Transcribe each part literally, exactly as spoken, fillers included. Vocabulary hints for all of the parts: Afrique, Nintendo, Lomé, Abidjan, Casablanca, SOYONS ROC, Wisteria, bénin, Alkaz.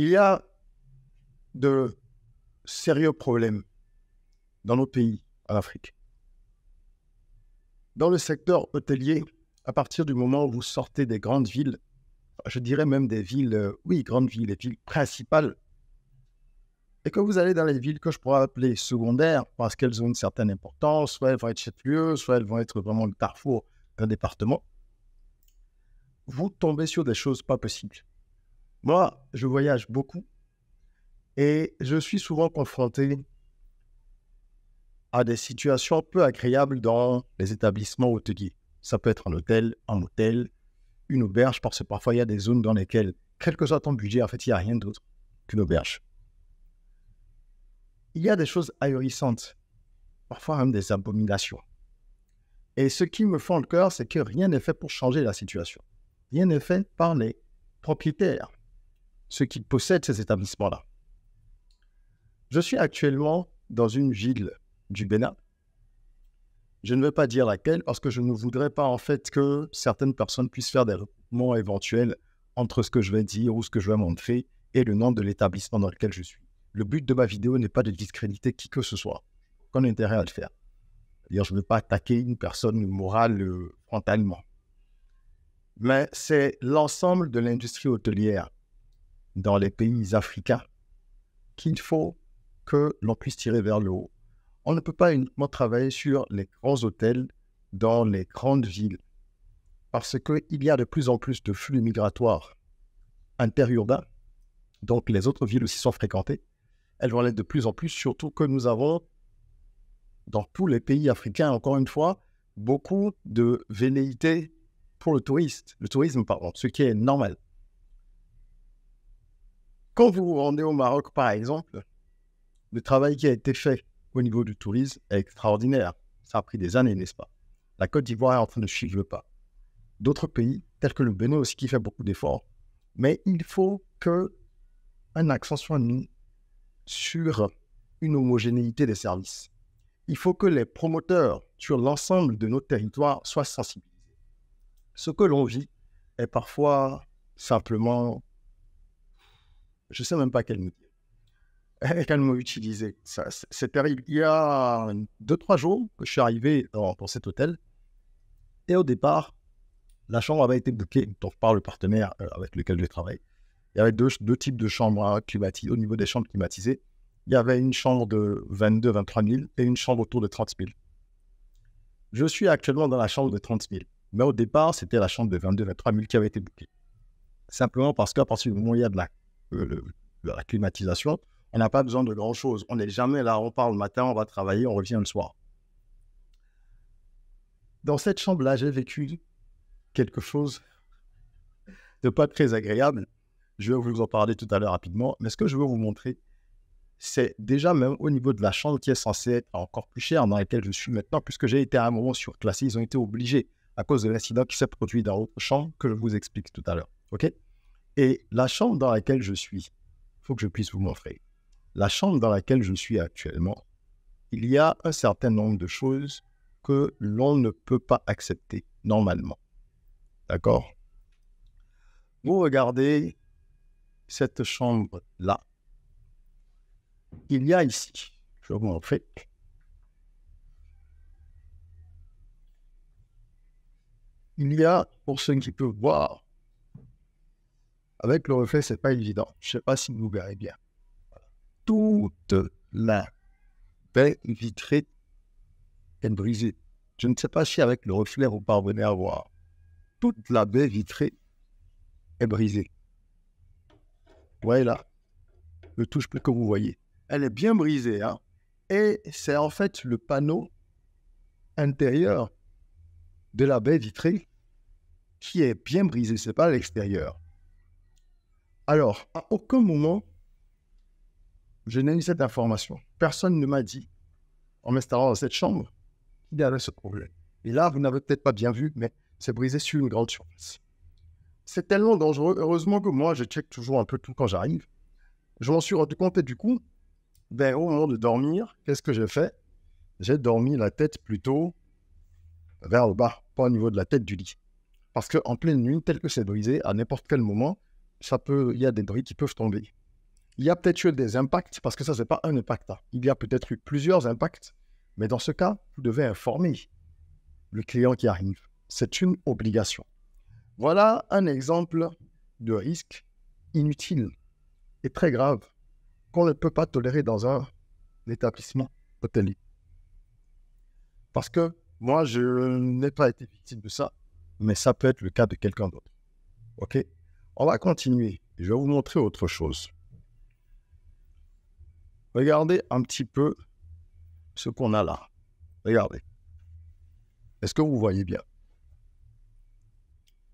Il y a de sérieux problèmes dans nos pays, en Afrique. Dans le secteur hôtelier, à partir du moment où vous sortez des grandes villes, je dirais même des villes, oui, grandes villes, les villes principales, et que vous allez dans les villes que je pourrais appeler secondaires, parce qu'elles ont une certaine importance, soit elles vont être chef-lieu, soit elles vont être vraiment le carrefour d'un département, vous tombez sur des choses pas possibles. Moi, je voyage beaucoup et je suis souvent confronté à des situations peu agréables dans les établissements hôteliers. Ça peut être un hôtel, un hôtel, une auberge, parce que parfois il y a des zones dans lesquelles, quel que soit ton budget, en fait, il n'y a rien d'autre qu'une auberge. Il y a des choses ahurissantes, parfois même des abominations. Et ce qui me fend le cœur, c'est que rien n'est fait pour changer la situation. Rien n'est fait par les propriétaires, ceux qui possèdent ces établissements-là. Je suis actuellement dans une ville du Bénin. Je ne veux pas dire laquelle, parce que je ne voudrais pas en fait que certaines personnes puissent faire des recoupements éventuels entre ce que je vais dire ou ce que je vais montrer et le nom de l'établissement dans lequel je suis. Le but de ma vidéo n'est pas de discréditer qui que ce soit. Qu'on a intérêt à le faire. D'ailleurs, je ne veux pas attaquer une personne morale euh, frontalement. Mais c'est l'ensemble de l'industrie hôtelière dans les pays africains qu'il faut que l'on puisse tirer vers le haut. On ne peut pas uniquement travailler sur les grands hôtels dans les grandes villes parce qu'il y a de plus en plus de flux migratoires interurbains, donc les autres villes aussi sont fréquentées. Elles vont l'être de plus en plus, surtout que nous avons, dans tous les pays africains, encore une fois, beaucoup de velléités pour le touriste, le tourisme, pardon, ce qui est normal. Quand vous vous rendez au Maroc, par exemple, le travail qui a été fait au niveau du tourisme est extraordinaire. Ça a pris des années, n'est-ce pas? La Côte d'Ivoire est en train de suivre le pas. D'autres pays, tels que le Bénin aussi, qui fait beaucoup d'efforts. Mais il faut qu'un accent soit mis sur une homogénéité des services. Il faut que les promoteurs sur l'ensemble de nos territoires soient sensibilisés. Ce que l'on vit est parfois simplement... Je ne sais même pas quel mot dire. Qu'elles m'ont utilisé. C'est terrible. Il y a deux, trois jours que je suis arrivé dans, dans cet hôtel. Et au départ, la chambre avait été bookée donc par le partenaire avec lequel je travaille. Il y avait deux, deux types de chambres climatisées. Au niveau des chambres climatisées, il y avait une chambre de vingt-deux à vingt-trois mille et une chambre autour de trente mille. Je suis actuellement dans la chambre de trente mille. Mais au départ, c'était la chambre de vingt-deux à vingt-trois mille qui avait été bookée. Simplement parce qu'à partir du moment où il y a de la, euh, le, de la climatisation, on n'a pas besoin de grand-chose. On n'est jamais là, on part le matin, on va travailler, on revient le soir. Dans cette chambre-là, j'ai vécu quelque chose de pas très agréable. Je vais vous en parler tout à l'heure rapidement. Mais ce que je veux vous montrer, c'est déjà même au niveau de la chambre qui est censée être encore plus chère dans laquelle je suis maintenant, puisque j'ai été à un moment surclassé, ils ont été obligés à cause de l'incident qui s'est produit dans l'autre chambre que je vous explique tout à l'heure. Okay? Et la chambre dans laquelle je suis, il faut que je puisse vous montrer. La chambre dans laquelle je suis actuellement, il y a un certain nombre de choses que l'on ne peut pas accepter normalement. D'accord? Vous regardez cette chambre-là. Il y a ici, je vais vous montrer. Il y a, pour ceux qui peuvent voir, avec le reflet, ce n'est pas évident. Je ne sais pas si vous verrez bien. Toute la baie vitrée est brisée. Je ne sais pas si avec le reflet vous parvenez à voir. Toute la baie vitrée est brisée. Vous voyez là, le touche plus que vous voyez. Elle est bien brisée, hein. Et c'est en fait le panneau intérieur de la baie vitrée qui est bien brisé. Ce n'est pas l'extérieur. Alors, à aucun moment... je n'ai eu cette information. Personne ne m'a dit, en m'installant dans cette chambre, qu'il y avait ce problème. Et là, vous n'avez peut-être pas bien vu, mais c'est brisé sur une grande surface. C'est tellement dangereux. Heureusement que moi, je check toujours un peu tout quand j'arrive. Je m'en suis rendu compte et du coup, ben, au moment de dormir, qu'est-ce que j'ai fait? J'ai dormi la tête plutôt vers le bas, pas au niveau de la tête du lit. Parce qu'en pleine nuit, tel que c'est brisé, à n'importe quel moment, ça peut, il y a des débris qui peuvent tomber. Il y a peut-être eu des impacts, parce que ça, ce n'est pas un impact. Hein. Il y a peut-être eu plusieurs impacts, mais dans ce cas, vous devez informer le client qui arrive. C'est une obligation. Voilà un exemple de risque inutile et très grave qu'on ne peut pas tolérer dans un établissement hôtelier. Parce que moi, je n'ai pas été victime de ça, mais ça peut être le cas de quelqu'un d'autre. OK? On va continuer. Je vais vous montrer autre chose. Regardez un petit peu ce qu'on a là. Regardez. Est-ce que vous voyez bien?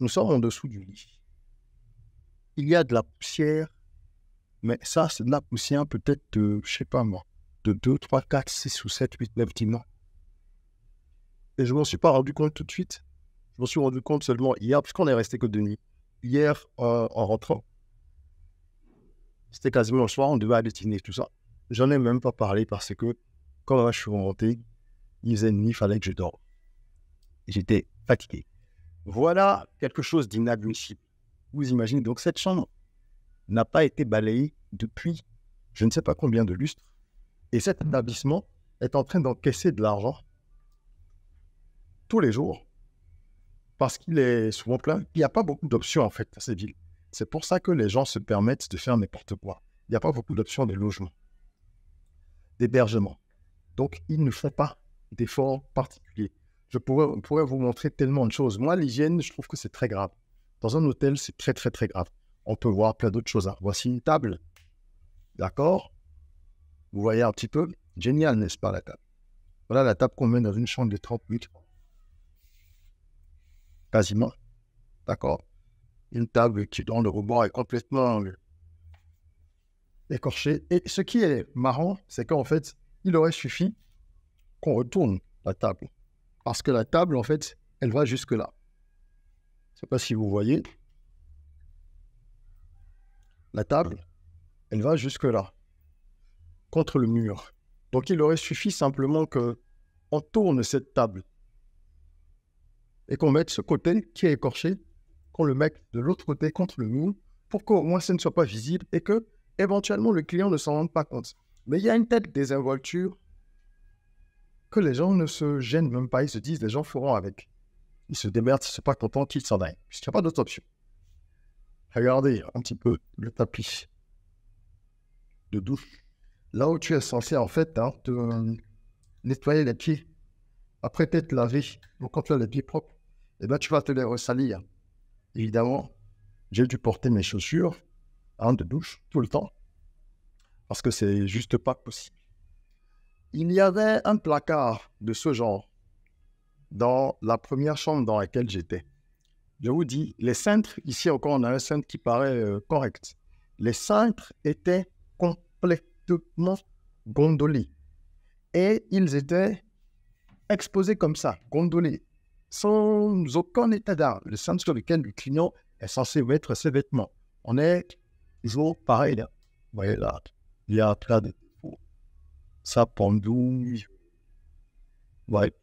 Nous sommes en dessous du lit. Il y a de la poussière, mais ça, c'est de la poussière peut-être de, je ne sais pas moi, de deux, trois, quatre, six ou sept, huit, neuf, dimanches. Et je ne m'en suis pas rendu compte tout de suite. Je m'en suis rendu compte seulement hier, puisqu'on est resté que de nuit. Hier, euh, en rentrant, c'était quasiment le soir, on devait aller dîner, tout ça. J'en ai même pas parlé parce que quand je suis rentré, il faisait nuit, il fallait que je dorme. J'étais fatigué. Voilà quelque chose d'inadmissible. Vous imaginez, donc cette chambre n'a pas été balayée depuis je ne sais pas combien de lustres. Et cet établissement est en train d'encaisser de l'argent tous les jours parce qu'il est souvent plein. Il n'y a pas beaucoup d'options en fait à ces villes. C'est pour ça que les gens se permettent de faire n'importe quoi. Il n'y a pas beaucoup d'options de logement, d'hébergement. Donc, ils ne font pas d'efforts particuliers. Je pourrais, pourrais vous montrer tellement de choses. Moi, l'hygiène, je trouve que c'est très grave. Dans un hôtel, c'est très, très, très grave. On peut voir plein d'autres choses. Hein. Voici une table. D'accord? Vous voyez un petit peu? Génial, n'est-ce pas, la table? Voilà la table qu'on met dans une chambre de trente minutes. Quasiment. D'accord? Une table qui, dans le rebord, est complètement écorchée. Et ce qui est marrant, c'est qu'en fait, il aurait suffi qu'on retourne la table. Parce que la table, en fait, elle va jusque-là. Je ne sais pas si vous voyez. La table, elle va jusque-là, contre le mur. Donc, il aurait suffi simplement qu'on tourne cette table et qu'on mette ce côté qui est écorché, qu'on le mette de l'autre côté contre le mur pour qu'au moins, ça ne soit pas visible et que, éventuellement, le client ne s'en rende pas compte. Mais il y a une telle désinvolture que les gens ne se gênent même pas. Ils se disent, les gens feront avec. Ils se démerdent, ils ne sont pas contents qu'ils s'en aillent. Puisqu'il n'y a pas d'autre option. Regardez un petit peu le tapis de douche. Là où tu es censé, en fait, hein, te euh, nettoyer les pieds. Après t'être lavé, donc quand tu as les pieds propres, eh ben, tu vas te les ressalir. Évidemment, j'ai dû porter mes chaussures hein, de douche tout le temps. Parce que c'est juste pas possible. Il y avait un placard de ce genre dans la première chambre dans laquelle j'étais. Je vous dis, les cintres, ici encore on a un cintre qui paraît euh, correct. Les cintres étaient complètement gondolés. Et ils étaient exposés comme ça, gondolés, sans aucun état d'art. Le cintre sur lequel le client est censé mettre ses vêtements. On est toujours pareil là. Vous voyez là, il y a plein de défauts. Ça pendouille. Ouais,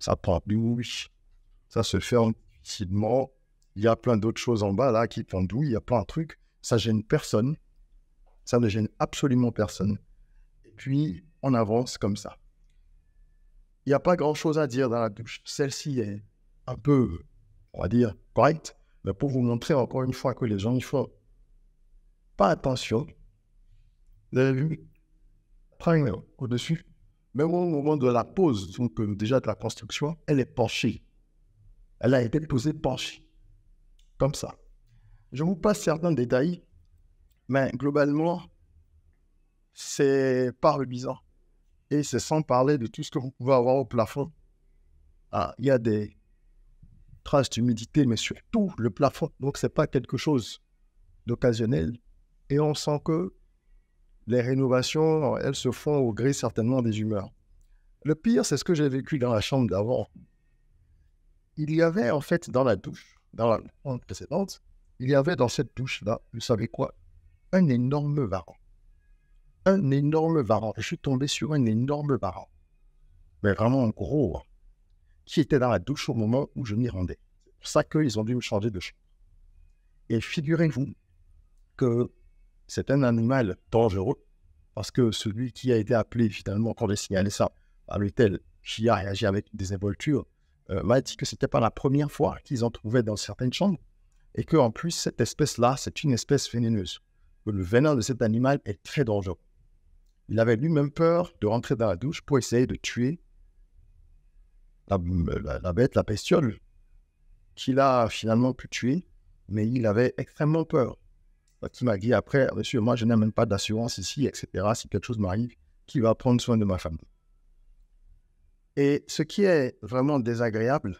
ça pendouille. Ça se ferme difficilement. Il y a plein d'autres choses en bas là qui pendouillent. Il y a plein de trucs. Ça gêne personne. Ça ne gêne absolument personne. Et puis, on avance comme ça. Il n'y a pas grand-chose à dire dans la douche. Celle-ci est un peu, on va dire, correcte. Mais pour vous montrer encore une fois que les gens ne font pas attention. Vous avez vu, au-dessus, même au moment de la pose, donc euh, déjà de la construction, elle est penchée. Elle a été posée penchée, comme ça. Je vous passe certains détails, mais globalement, c'est par le bizarre. Et c'est sans parler de tout ce que vous pouvez avoir au plafond. Ah, il y a des traces d'humidité, mais surtout le plafond. Donc, ce n'est pas quelque chose d'occasionnel. Et on sent que les rénovations, elles se font au gré certainement des humeurs. Le pire, c'est ce que j'ai vécu dans la chambre d'avant. Il y avait en fait dans la douche, dans la chambre précédente, il y avait dans cette douche-là, vous savez quoi? Un énorme varan. Un énorme varan. Je suis tombé sur un énorme varan. Mais vraiment gros. Qui était dans la douche au moment où je m'y rendais. C'est pour ça qu'ils ont dû me changer de chambre. Et figurez-vous que c'est un animal dangereux, parce que celui qui a été appelé, finalement, quand j'ai signalé ça, à l'hôtel, qui a réagi avec désinvolture, euh, m'a dit que ce n'était pas la première fois qu'ils en trouvaient dans certaines chambres, et qu'en plus, cette espèce-là, c'est une espèce vénéneuse, que le venin de cet animal est très dangereux. Il avait lui-même peur de rentrer dans la douche pour essayer de tuer la, la, la bête, la bestiole, qu'il a finalement pu tuer, mais il avait extrêmement peur. Qui m'a dit après, monsieur, moi je n'ai même pas d'assurance ici, et cetera. Si quelque chose m'arrive, qui va prendre soin de ma famille? Et ce qui est vraiment désagréable,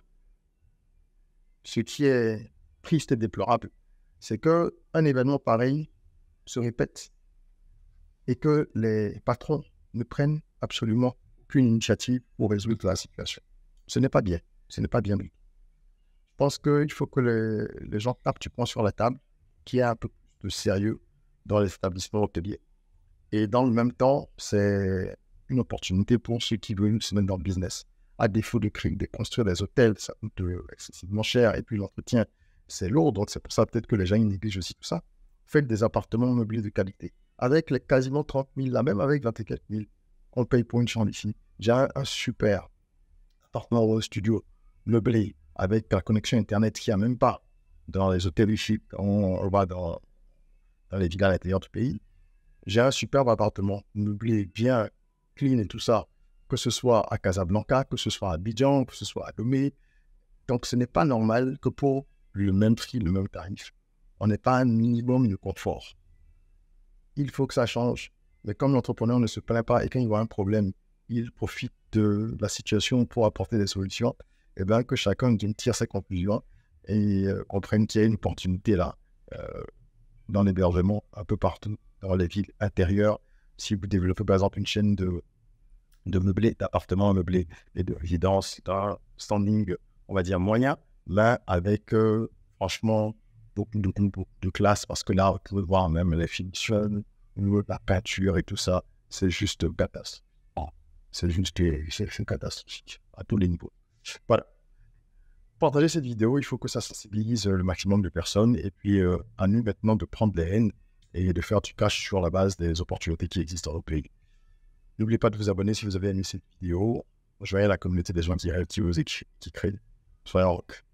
ce qui est triste et déplorable, c'est qu'un événement pareil se répète et que les patrons ne prennent absolument aucune initiative pour résoudre la situation. Ce n'est pas bien, ce n'est pas bien. Je pense qu'il faut que les, les gens tapent du poing sur la table, qu'il y ait un peu de sérieux dans les établissements hôteliers. Et dans le même temps, c'est une opportunité pour ceux qui veulent se mettre dans le business. À défaut de, de construire des hôtels, ça coûte excessivement cher, et puis l'entretien, c'est lourd, donc c'est pour ça peut-être que les gens négligent aussi tout ça. Faites des appartements meublés de qualité. Avec les quasiment trente mille, là même avec vingt-quatre mille, on paye pour une chambre ici. J'ai un, un super appartement au studio meublé, avec la connexion Internet qu'il n'y a même pas dans les hôtels ici. On, on va dans... dans les villes à l'intérieur du pays. J'ai un superbe appartement, meublé, bien clean et tout ça, que ce soit à Casablanca, que ce soit à Abidjan, que ce soit à Lomé. Donc, ce n'est pas normal que pour le même prix, le même tarif, on n'ait pas un minimum de confort. Il faut que ça change. Mais comme l'entrepreneur ne se plaint pas et quand il voit un problème, il profite de la situation pour apporter des solutions, et bien que chacun tire ses conclusions et comprenne qu'il y a une opportunité là. Euh, dans l'hébergement, un peu partout, dans les villes intérieures. Si vous développez, par exemple, une chaîne de, de meublés, d'appartements meublés et de résidences, d'un standing, on va dire, moyen, là, avec, euh, franchement, beaucoup de, de, de classe, parce que là, vous pouvez voir même les fictions, la peinture et tout ça, c'est juste catastrophique. C'est juste catastrophique à tous les niveaux. Voilà. Partagez cette vidéo, il faut que ça sensibilise le maximum de personnes, et puis euh, à nous maintenant de prendre les haines et de faire du cash sur la base des opportunités qui existent dans le pays. N'oubliez pas de vous abonner si vous avez aimé cette vidéo. Joignez la communauté des gens qui, qui, qui créent SOYONS ROC.